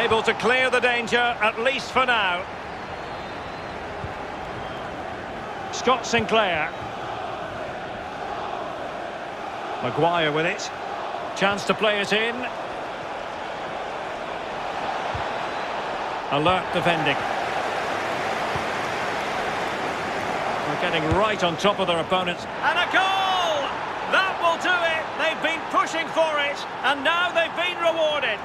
Able to clear the danger, at least for now. Scott Sinclair. Maguire with it. Chance to play it in. Alert defending. They're getting right on top of their opponents. And a goal! That will do it! They've been pushing for it, and now they've been rewarded.